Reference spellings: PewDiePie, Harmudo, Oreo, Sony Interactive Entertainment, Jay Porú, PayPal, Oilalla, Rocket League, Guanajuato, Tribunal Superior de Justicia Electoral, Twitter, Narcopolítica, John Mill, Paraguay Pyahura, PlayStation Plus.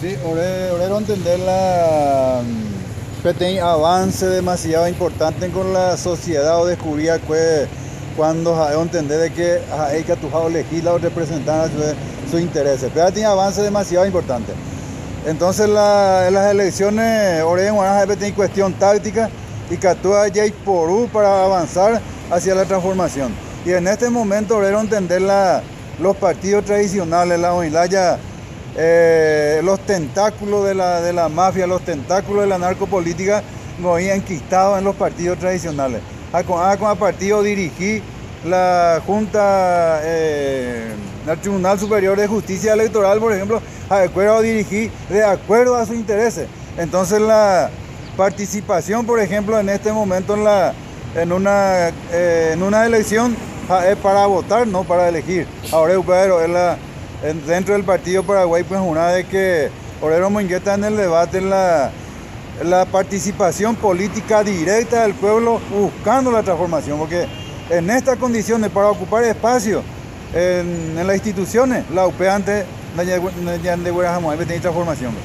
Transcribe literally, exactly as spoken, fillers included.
Sí, Orero entender la que tem avance demasiado importante con la sociedad o descubrir que cuando entender de que hay que atujar legisla o representar sus intereses, pero tiene avance demasiado importante. Entonces la, en las elecciones Oreo en Guanajuato tiene cuestión táctica y que actúa Jay Porú para avanzar hacia la transformación. Y en este momento Orero entender la, los partidos tradicionales, la Oilalla, Eh, los tentáculos de la, de la mafia, los tentáculos de la narcopolítica no habían enquistado en los partidos tradicionales. A con a, con a partido dirigí la Junta, eh, el Tribunal Superior de Justicia Electoral, por ejemplo, a acuerdo dirigí de acuerdo a sus intereses. Entonces la participación, por ejemplo, en este momento en, la, en, una, eh, en una elección es para votar, no para elegir. Ahora es la... dentro del partido Paraguay Pyahura de que Orero Moingueta en el debate en la, la participación política directa del pueblo buscando la transformación, porque en estas condiciones para ocupar espacio en, en las instituciones la U P antes de transformación.